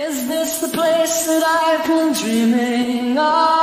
Is this the place that I've been dreaming of?